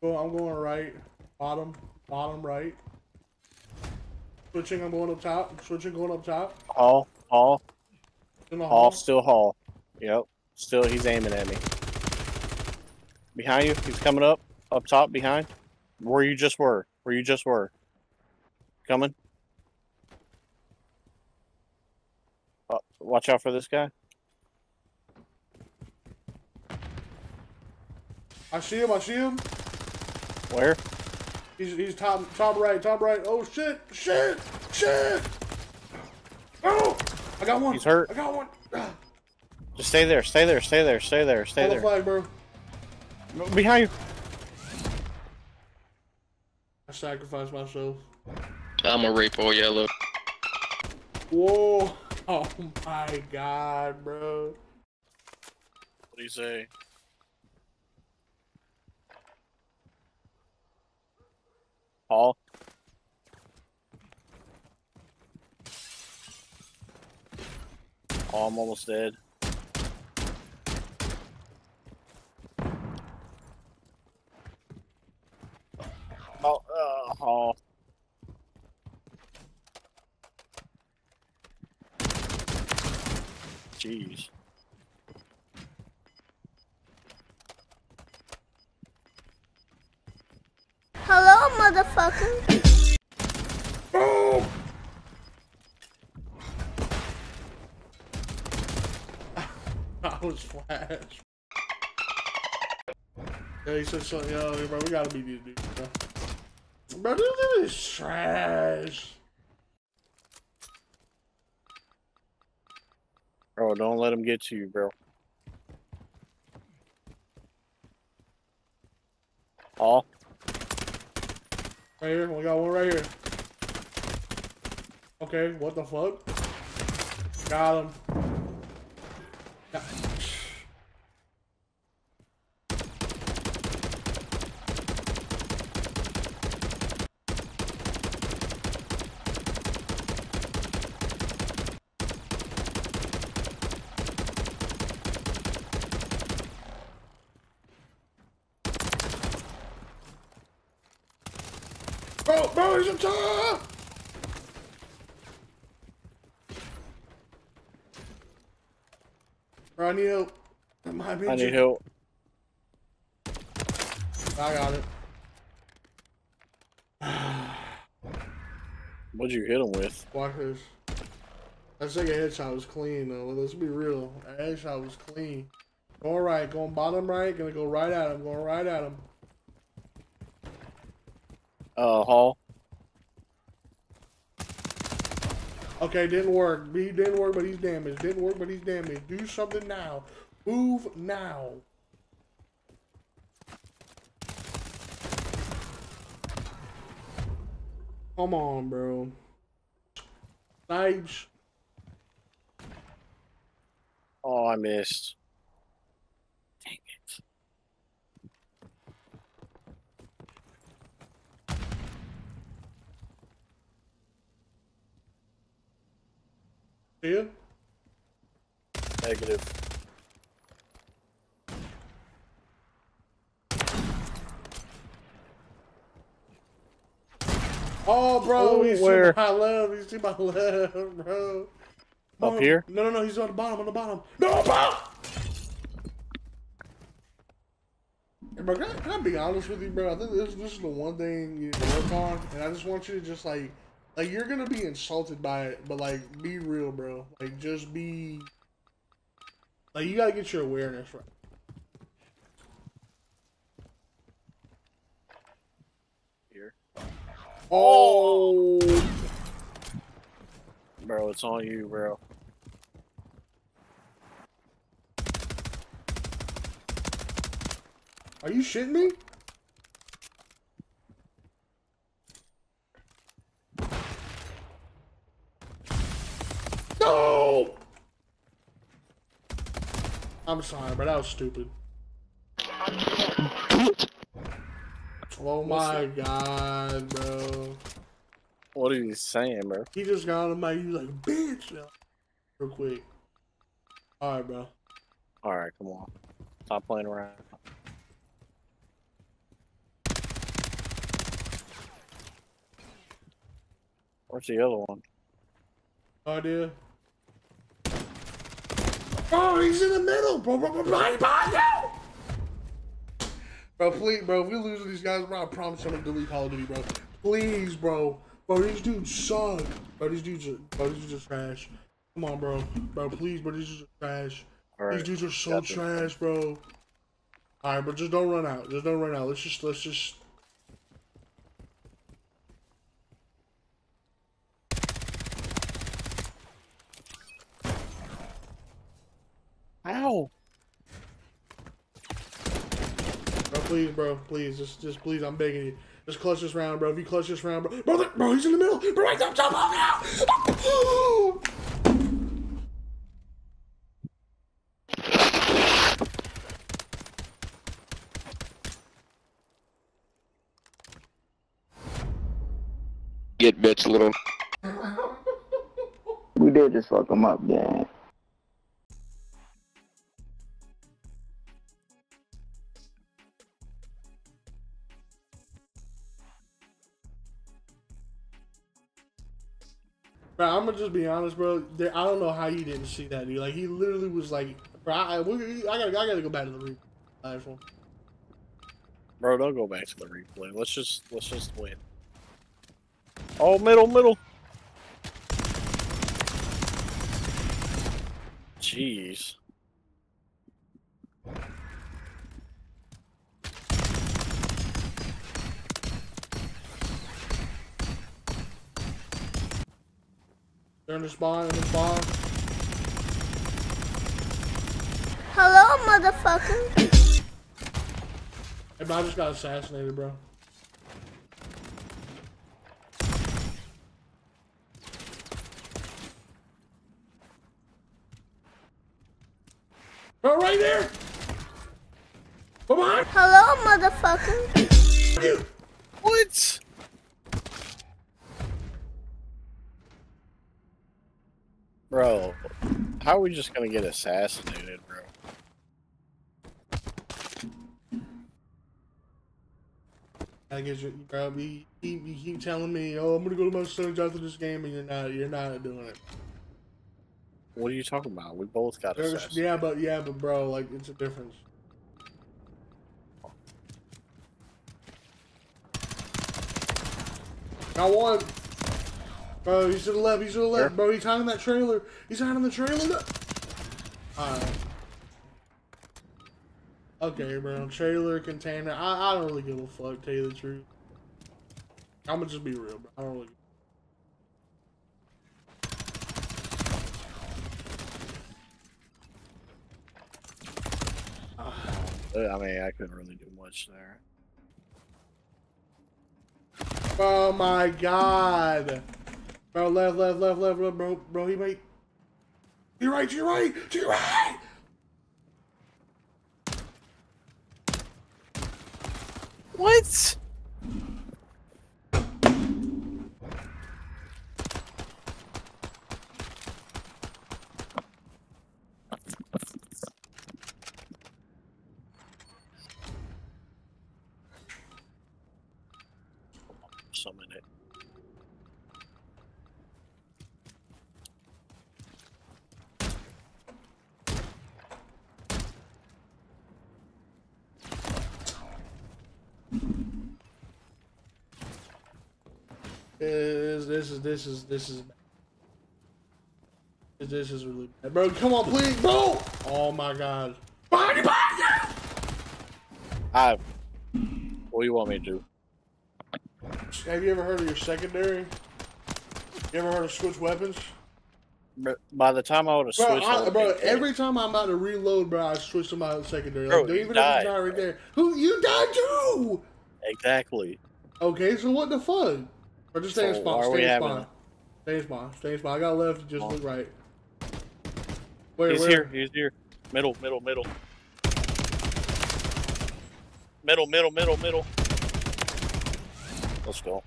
Well, I'm going right, bottom, bottom right. Switching, I'm going up top. Switching, going up top. Hall. In the hall, still hall. Yep. Still, he's aiming at me. Behind you, he's coming up. Up top, behind. Where you just were. Where you just were. Coming. Watch out for this guy. I see him, I see him. Where? He's top right. Oh shit. Oh, I got one. He's hurt. I got one. Just stay there. Hold the flag, bro. Behind you. I sacrificed myself. I'm a rape all yellow. Whoa. Oh my god, bro. What do you say? Hall. Oh, I'm almost dead. Oh. Jeez. Hello, motherfucker. Oh. I was flashed. Yeah, he said something. Yo, bro, we gotta beat these dudes, bro. Bro, this is trash. Bro, don't let him get to you, bro. Oh. Right here, we got one right here. Okay, what the fuck? Got him. Got him. Bro, he's up top! Bro, I need help. I need help. I got it. What'd you hit him with? Watch this. That second headshot was clean, though. Let's be real. That headshot was clean. Going right, going bottom right, gonna go right at him, going right at him. Hall. Okay, didn't work. He didn't work, but he's damaged. Didn't work, but he's damaged. Do something now. Move now. Come on, bro. Nice. Oh, I missed. Dang it. See him? Negative. Oh, bro, he's to my left. He's to my left, bro. Up here? No, he's on the bottom, No, bro! Hey, bro, can I be honest with you, bro? I think this is the one thing you work on, and I just want you to just, like, you're gonna be insulted by it, but, like, be real, bro. Like, just be... Like, you gotta get your awareness right. Here. Oh! Bro, it's on you, bro. Are you shitting me? I'm sorry, but that was stupid. Oh my god, bro. What are you saying, bro? He just got on my, he's like, bitch. Real quick. Alright, bro. Alright, come on. Stop playing around. Where's the other one? No idea. Oh, he's in the middle, bro. Right behind you! Bro, please, bro. If we lose to these guys, bro, I promise I'm gonna delete Call of Duty, bro. Please, bro. Bro, these dudes suck. Bro, these dudes are trash. Come on, bro. Bro, please, bro. These dudes are trash. Right. These dudes are so trash, bro. All right, but just don't run out. Just don't run out. Let's just. Ow! Bro, please, bro, please, just please, I'm begging you. Just clutch this round, bro. If you clutch this round, bro, bro, he's in the middle. Bro, right up top of you. Get bitch, little. We did just fuck him up, man. Bro, I'm gonna just be honest, bro. I don't know how you didn't see that, dude. Like, he literally was like, bro, I gotta go back to the replay. Bro, don't go back to the replay. Let's just win. Oh, middle. Jeez. They're in the spawn, Hello, motherfucker. Hey, bro, I just got assassinated, bro. Bro, right there. Come on. Hello, motherfucker. Dude. What? Bro, how are we just gonna get assassinated, bro? I guess you probably keep telling me, oh, I'm gonna go to my son's after this game, and you're not doing it. What are you talking about? We both got assassinated. Yeah, but bro, like, it's a difference. Got one. Bro, he's to the left, Sure. Bro, he's hiding in that trailer. Alright. Okay, bro, trailer, container, I don't really give a fuck, tell you the truth. I'ma just be real, bro, I don't really. I mean, I couldn't really do much there. Oh my god! Bro, left, bro, he might. You're right! What? Summon it. This is really bad. Bro, come on, please, bro! Oh my god. What do you want me to do? Have you ever heard of your secondary? You ever heard of switch weapons? By the time I would have switched, bro, every time I'm about to reload, bro, I switch to my secondary. Bro, like, even if you die right there, you died too. Exactly. Okay, so what the fuck? Or just stay in spawn. Stay in spawn. I got left. Just look right. Wait, he's here. He's here. Middle. Let's go.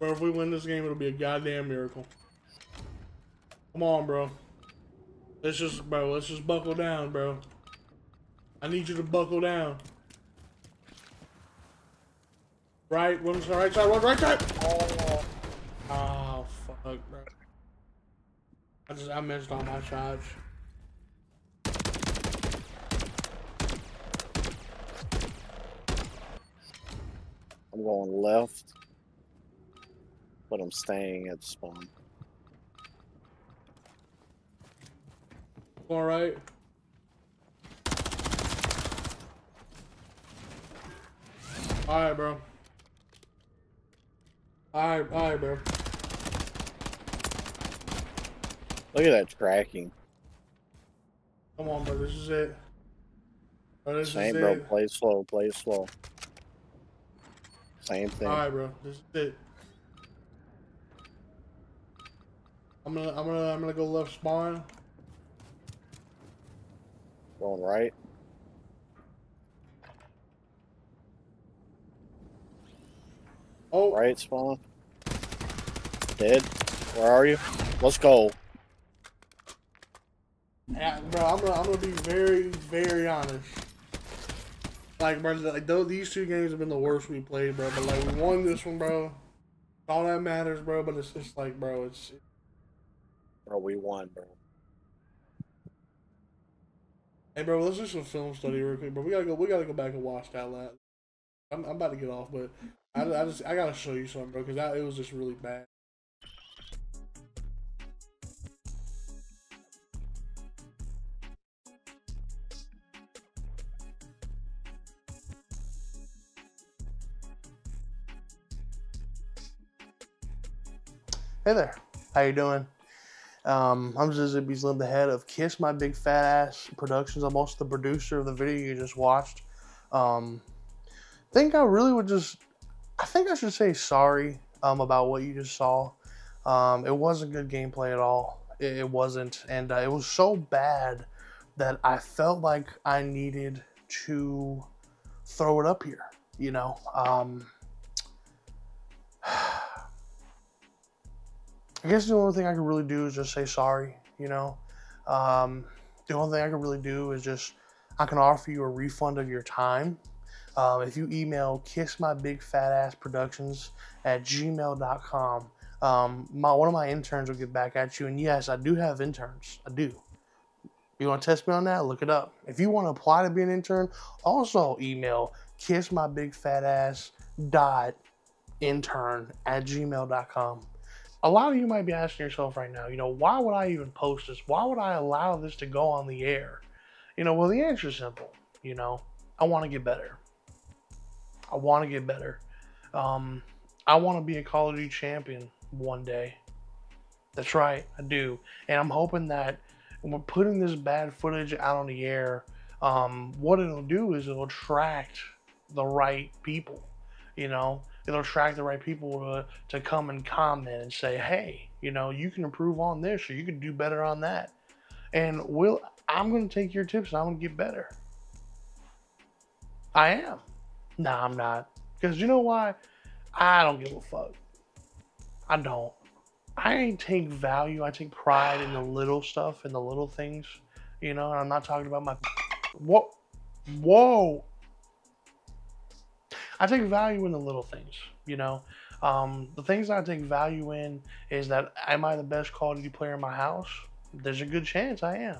Bro, if we win this game, it'll be a goddamn miracle. Come on, bro. Let's just buckle down, bro. I need you to buckle down. Right, run to the right side, run right side! Oh, fuck, bro. I missed all my shots. I'm going left, but I'm staying at spawn. All right. All right, bro. All right, bro. Look at that tracking. Come on, bro. This is it. Bro, this Same, is bro. It. Play slow. Play slow. Same thing. All right, bro. This is it. I'm gonna go left spawn. Going right. Oh, right spawn. Dead. Where are you? Let's go. Yeah, bro. I'm gonna be very honest. Like, bro, like these two games have been the worst we played, bro. But like, we won this one, bro. All that matters, bro. But it's just like, bro, it's. Bro, we won, bro. Hey, bro, let's do some film study real quick, bro. We gotta go back and watch that lap. I'm about to get off, but I gotta show you something, bro, because it was just really bad. Hey there, how you doing? I'm Ezzy, the head of Kiss My Big Fat Ass Productions. I'm also the producer of the video you just watched. I think I should say sorry about what you just saw. It wasn't good gameplay at all. It wasn't, and it was so bad that I felt like I needed to throw it up here, you know. I guess the only thing I could really do is just say sorry, you know. The only thing I could really do is just, I can offer you a refund of your time. If you email kissmybigfatassproductions@gmail.com, one of my interns will get back at you. And yes, I do have interns. I do. You want to test me on that? Look it up. If you want to apply to be an intern, also email kissmybigfatass.intern@gmail.com. A lot of you might be asking yourself right now, you know, why would I even post this? Why would I allow this to go on the air? You know, well, the answer is simple. You know, I want to get better. I want to get better. I want to be a Call of Duty champion one day. That's right, I do. And I'm hoping that when we're putting this bad footage out on the air, what it'll do is it'll attract the right people, you know. It'll attract the right people to come and comment and say, hey, you know, you can improve on this or you can do better on that. And I'm going to take your tips and I'm going to get better. I am. Nah, I'm not. Because you know why? I don't give a fuck. I don't. I take value. I take pride in the little stuff and the little things, you know, and I'm not talking about my... Whoa. Whoa. I take value in the little things, you know. The things that I take value in is that, am I the best Call of Duty player in my house? There's a good chance I am.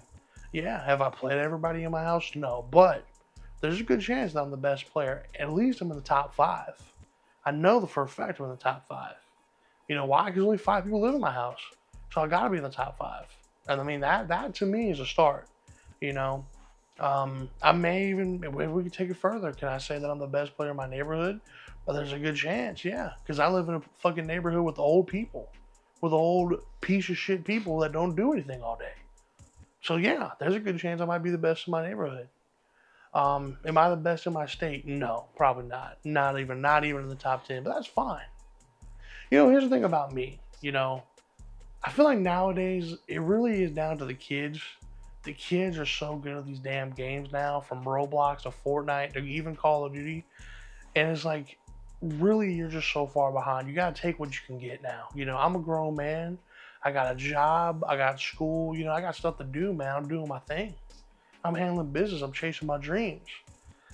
Yeah, have I played everybody in my house? No, but there's a good chance that I'm the best player. At least I'm in the top 5. I know for a fact I'm in the top 5. You know why? Because only 5 people live in my house. So I gotta be in the top 5. And I mean, that to me is a start, you know. I may even, if we could take it further, can I say that I'm the best player in my neighborhood? Well, there's a good chance, yeah. Because I live in a fucking neighborhood with old people. With old piece of shit people that don't do anything all day. So yeah, there's a good chance I might be the best in my neighborhood. Am I the best in my state? No, probably not. Not even in the top 10, but that's fine. You know, here's the thing about me, you know. I feel like nowadays, it really is down to the kids. The kids are so good at these damn games now, from Roblox to Fortnite to even Call of Duty. And it's like, really, you're just so far behind. You gotta take what you can get now. You know, I'm a grown man. I got a job. I got school. You know, I got stuff to do, man. I'm doing my thing. I'm handling business. I'm chasing my dreams.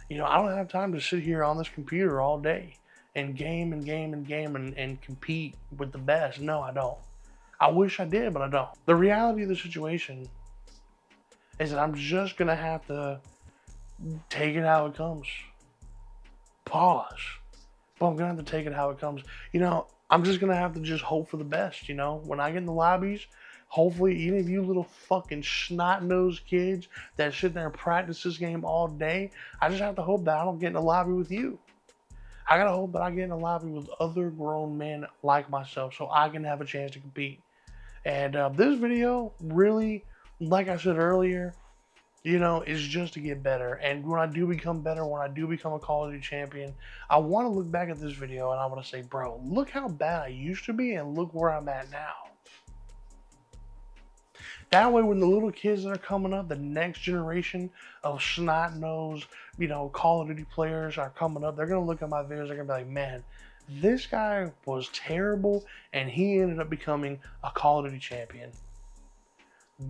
You know, I don't have time to sit here on this computer all day and game and compete with the best. No, I don't. I wish I did, but I don't. The reality of the situation is that I'm just gonna have to take it how it comes. Pause. But I'm gonna have to take it how it comes. You know, I'm just gonna have to just hope for the best, you know? When I get in the lobbies, hopefully any of you little fucking snot-nosed kids that sit there and practice this game all day, I just have to hope that I don't get in a lobby with you. I gotta hope that I get in a lobby with other grown men like myself so I can have a chance to compete. And this video really, like I said earlier, you know, is just to get better. And when I do become better, when I do become a Call of Duty champion, I want to look back at this video and I want to say, bro, look how bad I used to be and look where I'm at now. That way, when the little kids that are coming up, the next generation of snot-nosed, you know, Call of Duty players are coming up, they're going to look at my videos, they're going to be like, man, this guy was terrible and he ended up becoming a Call of Duty champion.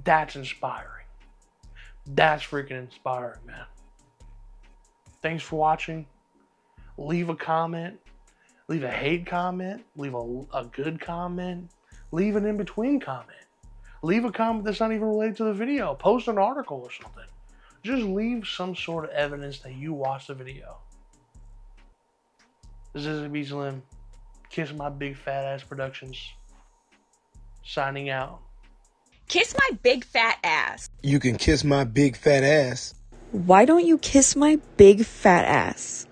That's inspiring. That's freaking inspiring, man. Thanks for watching. Leave a comment. Leave a hate comment. Leave a good comment. Leave an in-between comment. Leave a comment that's not even related to the video. Post an article or something. Just leave some sort of evidence that you watched the video. This is Ezzy Slim, Kiss My Big Fat Ass Productions, signing out. Kiss my big fat ass. You can kiss my big fat ass. Why don't you kiss my big fat ass?